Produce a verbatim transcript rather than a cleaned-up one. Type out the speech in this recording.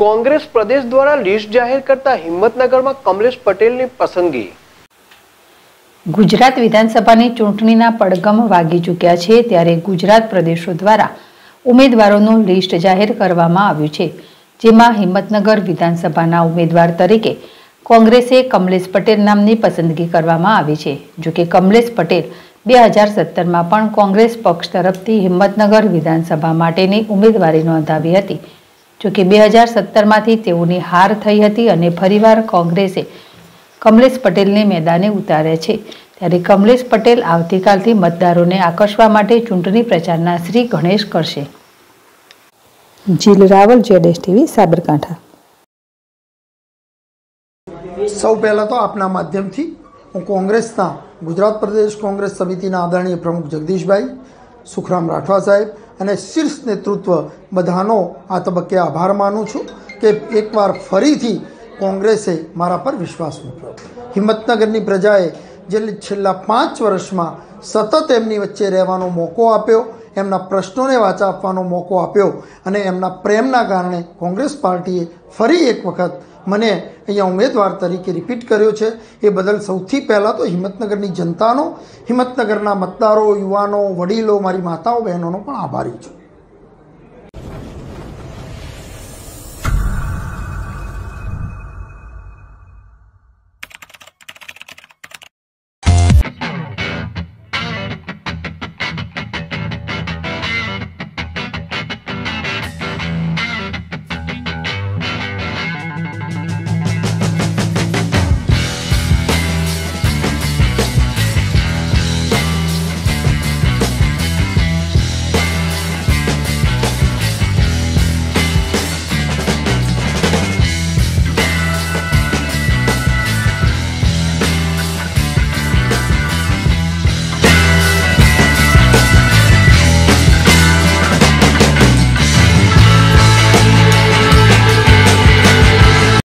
કોંગ્રેસ પ્રદેશ દ્વારા લિસ્ટ જાહેર કરતા હિમ્મતનગરમાં કમલેશ પટેલની પસંદગી। ગુજરાત વિધાનસભાની ચૂંટણીના પડઘમ વાગી ચૂક્યા છે ત્યારે ગુજરાત પ્રદેશો દ્વારા ઉમેદવારોનું લિસ્ટ જાહેર કરવામાં આવ્યું છે, જેમાં હિમ્મતનગર વિધાનસભાના ઉમેદવાર તરીકે કોંગ્રેસે કમલેશ પટેલ નામની પસંદગી કરવામાં આવી છે। જો કે કમલેશ પટેલ બે હજાર સત્તરમાં પણ કોંગ્રેસ પક્ષ તરફથી હિમ્મતનગર વિધાનસભા માટેની ઉમેદવારી નોંધાવી હતી, જો કે બે હજાર સત્તરમાંથી તેઓની હાર થઈ હતી અને ફરીવાર કોંગ્રેસે કમલેશ પટેલને મેદાને ઉતાર્યા છે। ત્યારે કમલેશ પટેલ આવતીકાલથી મતદારોને આકર્ષવા માટે ચૂંટણી પ્રચારના શ્રી ગણેશ કરશે। જીલ રાવલ, જેડેશ ટીવી, સાબરકાંઠા। સૌ પહેલાં તો આપના માધ્યમથી હું કોંગ્રેસના ગુજરાત પ્રદેશ કોંગ્રેસ સમિતિના આદરણીય પ્રમુખ જગદીશભાઈ સુખરામ રાઠોડ સાહેબ અને શીર્ષ નેતૃત્વ બધાનો આ તબક્કે આભાર માનું છું કે એકવાર ફરીથી કોંગ્રેસે મારા પર વિશ્વાસ મૂક્યો। હિંમતનગરની પ્રજાએ જે છેલ્લા પાંચ વર્ષમાં સતત એમની વચ્ચે રહેવાનો મોકો આપ્યો, એમના પ્રશ્નોને વાચા આપવાનો મોકો આપ્યો અને એમના પ્રેમના કારણે કોંગ્રેસ પાર્ટીએ ફરી એક વખત મને અહીંયા ઉમેદવાર તરીકે રિપીટ કર્યો છે। એ બદલ સૌથી પહેલાં તો હિંમતનગરની જનતાનો, હિંમતનગરના મતદારો, યુવાનો, વડીલો, મારી માતાઓ બહેનોનો પણ આભારી છું।